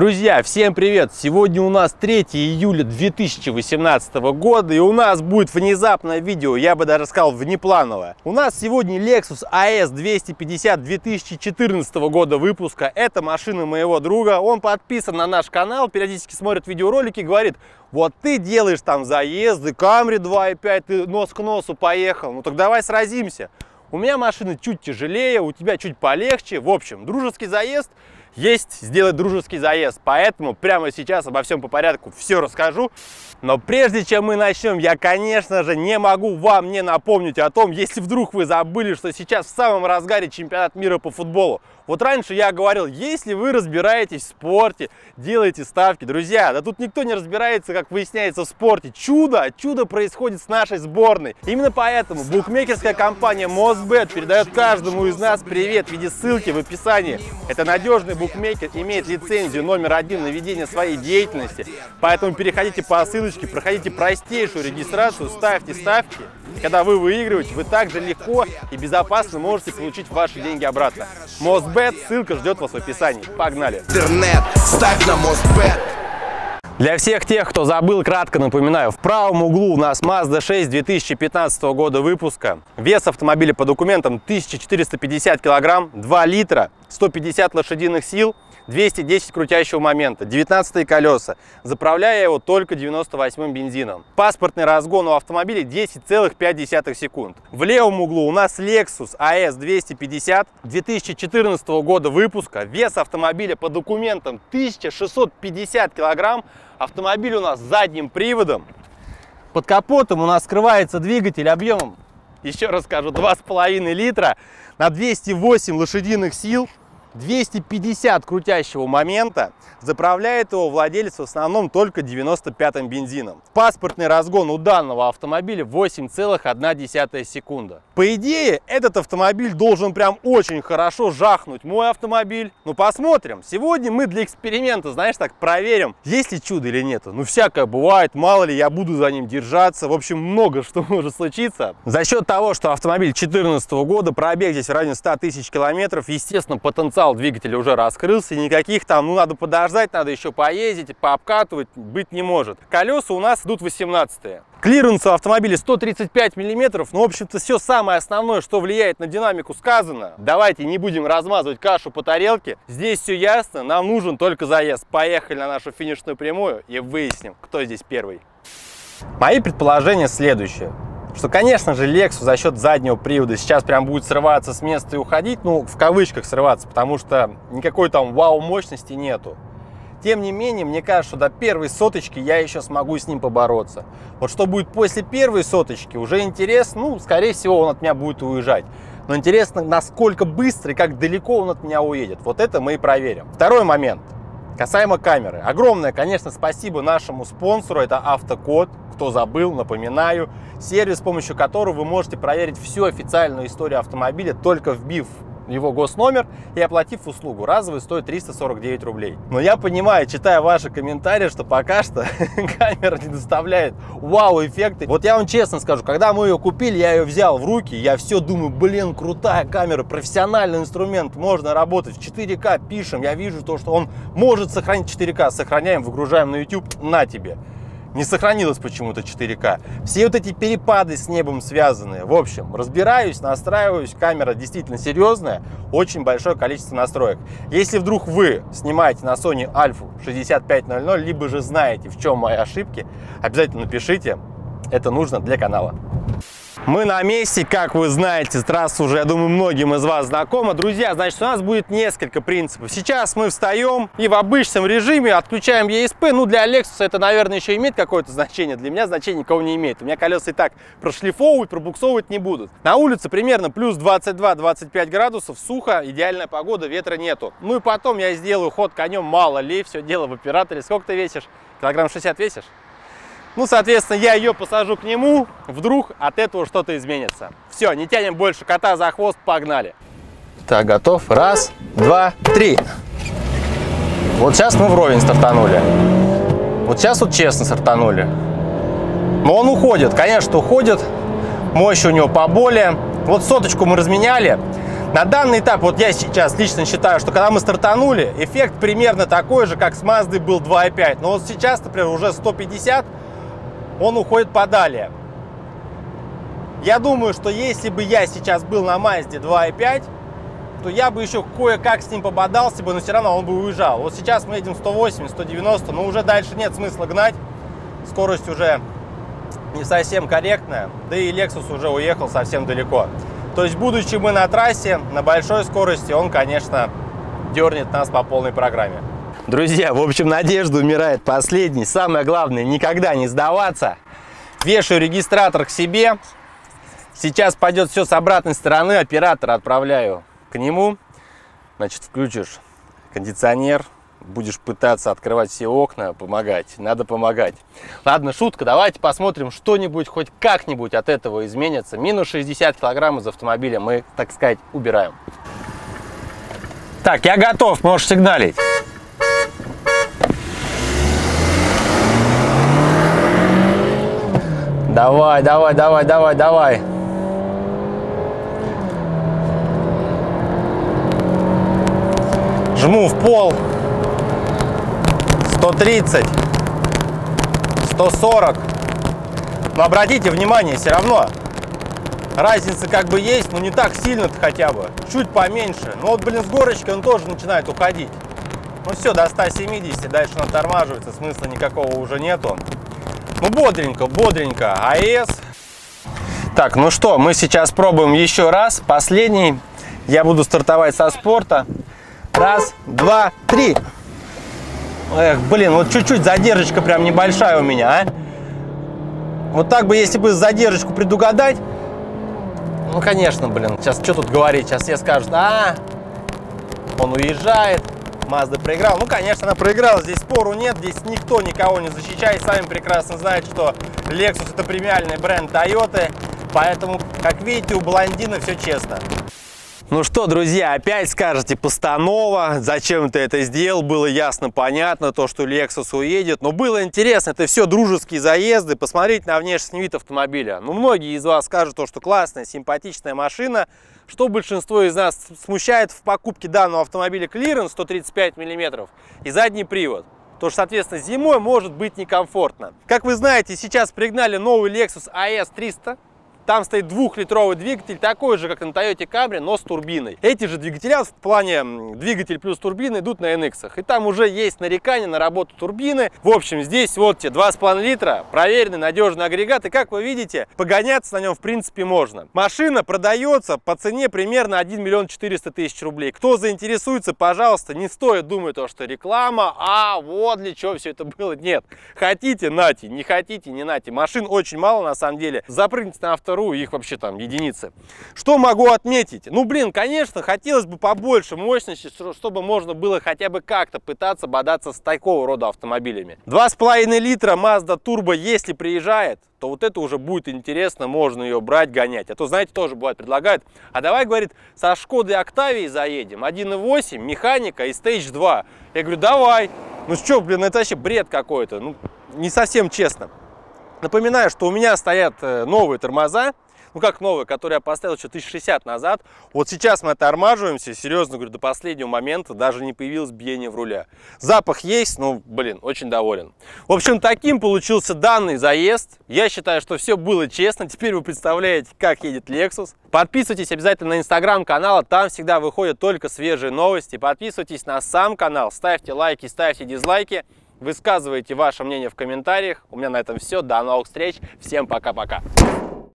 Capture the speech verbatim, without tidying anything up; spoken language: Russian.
Друзья, всем привет! Сегодня у нас третье июля две тысячи восемнадцатого года, и у нас будет внезапное видео, я бы даже сказал внеплановое. У нас сегодня Lexus А Эс двести пятьдесят две тысячи четырнадцатого года выпуска. Это машина моего друга, он подписан на наш канал, периодически смотрит видеоролики и говорит: вот ты делаешь там заезды, Camry два и пять, ты нос к носу поехал, ну так давай сразимся. У меня машина чуть тяжелее, у тебя чуть полегче. В общем, дружеский заезд есть, сделать дружеский заезд. Поэтому прямо сейчас обо всем по порядку все расскажу. Но прежде чем мы начнем, я, конечно же, не могу вам не напомнить о том, если вдруг вы забыли, что сейчас в самом разгаре чемпионат мира по футболу. Вот раньше я говорил, если вы разбираетесь в спорте, делаете ставки. Друзья, да тут никто не разбирается, как выясняется, в спорте. Чудо, чудо происходит с нашей сборной. Именно поэтому букмекерская компания Мостбет передает каждому из нас привет в виде ссылки в описании. Это надежный букмекер, имеет лицензию номер один на ведение своей деятельности. Поэтому переходите по ссылочке, проходите простейшую регистрацию, ставьте ставки. И когда вы выигрываете, вы также легко и безопасно можете получить ваши деньги обратно. Мостбет. Ссылка ждет вас в описании. Погнали! Интернет, ставь на Мостбет. Для всех тех, кто забыл, кратко напоминаю, в правом углу у нас Mazda шесть две тысячи пятнадцатого года выпуска. Вес автомобиля по документам тысяча четыреста пятьдесят килограмм, два литра, сто пятьдесят лошадиных сил, двести десять крутящего момента, девятнадцатые колеса. Заправляя его только девяносто восьмым бензином. Паспортный разгон у автомобиля десять целых пять десятых секунд. В левом углу у нас Lexus А Эс двести пятьдесят две тысячи четырнадцатого года выпуска. Вес автомобиля по документам тысяча шестьсот пятьдесят килограмм. Автомобиль у нас с задним приводом. Под капотом у нас скрывается двигатель объемом, еще раз скажу, два с половиной литра на двести восемь лошадиных сил, двести пятьдесят крутящего момента. Заправляет его владелец в основном только девяносто пятым бензином. Паспортный разгон у данного автомобиля восемь целых одна десятая секунда. По идее, этот автомобиль должен прям очень хорошо жахнуть мой автомобиль. Ну посмотрим. Сегодня мы для эксперимента, знаешь, так проверим, есть ли чудо или нет. Ну всякое бывает, мало ли, я буду за ним держаться. В общем, много что может случиться. За счет того, что автомобиль две тысячи четырнадцатого года, пробег здесь в районе ста тысяч километров, естественно, потенциал двигателя уже раскрылся. И никаких там, ну надо подождать, надо еще поездить, пообкатывать, быть не может. Колеса у нас идут восемнадцатые. Клиренс у автомобиля сто тридцать пять миллиметров. Ну, в общем-то, все самое основное, что влияет на динамику, сказано. Давайте не будем размазывать кашу по тарелке. Здесь все ясно, нам нужен только заезд. Поехали на нашу финишную прямую и выясним, кто здесь первый. Мои предположения следующие. Что, конечно же, Lexus за счет заднего привода сейчас прям будет срываться с места и уходить. Ну, в кавычках срываться, потому что никакой там вау-мощности нету. Тем не менее, мне кажется, что до первой соточки я еще смогу с ним побороться. Вот что будет после первой соточки, уже интересно. Ну, скорее всего, он от меня будет уезжать. Но интересно, насколько быстро и как далеко он от меня уедет. Вот это мы и проверим. Второй момент. Касаемо камеры. Огромное, конечно, спасибо нашему спонсору. Это Автокод. Кто забыл, напоминаю. Сервис, с помощью которого вы можете проверить всю официальную историю автомобиля, только вбив его госномер и оплатив услугу. Разовый стоит триста сорок девять рублей. Но я понимаю, читая ваши комментарии, что пока что камера не доставляет вау-эффекты. Вот я вам честно скажу, когда мы ее купили, я ее взял в руки, я все думаю, блин, крутая камера, профессиональный инструмент, можно работать в четыре ка, пишем, я вижу то, что он может сохранить четыре ка, сохраняем, выгружаем на YouTube, на тебе. Не сохранилось почему-то четыре ка. Все вот эти перепады с небом связаны. В общем, разбираюсь, настраиваюсь. Камера действительно серьезная. Очень большое количество настроек. Если вдруг вы снимаете на Sony Alpha шестьдесят пять ноль ноль, либо же знаете, в чем мои ошибки, обязательно напишите. Это нужно для канала. Мы на месте, как вы знаете, трасса уже, я думаю, многим из вас знакома. Друзья, значит, у нас будет несколько принципов. Сейчас мы встаем и в обычном режиме отключаем Е Эс Пэ. Ну, для Lexus это, наверное, еще имеет какое-то значение. Для меня значение никого не имеет. У меня колеса и так прошлифовывать, пробуксовывать не будут. На улице примерно плюс двадцать два — двадцать пять градусов, сухо, идеальная погода, ветра нету. Ну и потом я сделаю ход конем, мало ли, все дело в операторе. Сколько ты весишь? килограмм шестьдесят весишь? Ну, соответственно, я ее посажу к нему, вдруг от этого что-то изменится. Все, не тянем больше кота за хвост, погнали. Так, готов. Раз, два, три. Вот сейчас мы вровень стартанули. Вот сейчас вот честно стартанули. Но он уходит, конечно, уходит. Мощь у него поболее. Вот соточку мы разменяли. На данный этап, вот я сейчас лично считаю, что когда мы стартанули, эффект примерно такой же, как с Mazda был два и пять. Но вот сейчас, например, уже сто пятьдесят, он уходит подалее. Я думаю, что если бы я сейчас был на Mazda два и пять, то я бы еще кое-как с ним пободался бы, но все равно он бы уезжал. Вот сейчас мы едем сто восемьдесят, сто девяносто, но уже дальше нет смысла гнать. Скорость уже не совсем корректная, да и Lexus уже уехал совсем далеко. То есть, будучи мы на трассе, на большой скорости, он, конечно, дернет нас по полной программе. Друзья, в общем, надежда умирает последней. Самое главное, никогда не сдаваться. Вешаю регистратор к себе. Сейчас пойдет все с обратной стороны. Оператора отправляю к нему. Значит, включишь кондиционер. Будешь пытаться открывать все окна, помогать. Надо помогать. Ладно, шутка. Давайте посмотрим, что-нибудь хоть как-нибудь от этого изменится. Минус шестьдесят килограмм из автомобиля мы, так сказать, убираем. Так, я готов. Можешь сигналить. Давай, давай, давай, давай, давай. Жму в пол. сто тридцать, сто сорок. Но обратите внимание, все равно разница как бы есть, но не так сильно-то хотя бы. Чуть поменьше. Но вот, блин, с горочкой он тоже начинает уходить. Ну все, до ста семидесяти, дальше он оттормаживается, смысла никакого уже нету. Ну бодренько, бодренько. АЭС. Так, ну что, мы сейчас пробуем еще раз. Последний. Я буду стартовать со спорта. Раз, два, три. Эх, блин, вот чуть-чуть задержечка прям небольшая у меня, а? Вот так бы, если бы задержечку предугадать. Ну, конечно, блин, сейчас что тут говорить? Сейчас все скажут, а, он уезжает, Mazda проиграл. Ну, конечно, она проиграла, здесь спору нет, здесь никто никого не защищает. Сами прекрасно знают, что Lexus — это премиальный бренд Toyota, поэтому, как видите, у блондина все честно. Ну что, друзья, опять скажете, постанова, зачем ты это сделал, было ясно, понятно, то, что Lexus уедет. Но было интересно, это все дружеские заезды, посмотреть на внешний вид автомобиля. Ну, многие из вас скажут, то, что классная, симпатичная машина, что большинство из нас смущает в покупке данного автомобиля клиренс сто тридцать пять миллиметров и задний привод. То, что, соответственно, зимой может быть некомфортно. Как вы знаете, сейчас пригнали новый Lexus а эс триста. Там стоит двухлитровый двигатель, такой же, как на Toyota Camry, но с турбиной. Эти же двигателя в плане двигатель плюс турбина идут на эн икс-ах. И там уже есть нарекания на работу турбины. В общем, здесь вот те два с половиной литра, проверенный, надежный агрегат. И как вы видите, погоняться на нем в принципе можно. Машина продается по цене примерно один миллион четыреста тысяч рублей. Кто заинтересуется, пожалуйста, не стоит думать, что реклама, а вот для чего все это было. Нет. Хотите — нате, не хотите — не нате. Машин очень мало на самом деле. Запрыгните на автору, их вообще там единицы. Что могу отметить? Ну, блин, конечно, хотелось бы побольше мощности, чтобы можно было хотя бы как-то пытаться бодаться с такого рода автомобилями. два с половиной литра Mazda Turbo, если приезжает, то вот это уже будет интересно, можно ее брать, гонять. А то, знаете, тоже бывает, предлагают, а давай, говорит, со Шкодой Octavia заедем, один и восемь, механика и стейдж два. Я говорю, давай. Ну что, блин, это вообще бред какой-то, ну, не совсем честно. Напоминаю, что у меня стоят новые тормоза, ну как новые, которые я поставил еще тысяча шестьдесят назад. Вот сейчас мы тормаживаемся, серьезно говорю, до последнего момента даже не появилось биение в руля. Запах есть, ну, блин, очень доволен. В общем, таким получился данный заезд. Я считаю, что все было честно. Теперь вы представляете, как едет Lexus. Подписывайтесь обязательно на инстаграм-канал, там всегда выходят только свежие новости. Подписывайтесь на сам канал, ставьте лайки, ставьте дизлайки. Высказывайте ваше мнение в комментариях. У меня на этом все. До новых встреч. Всем пока-пока.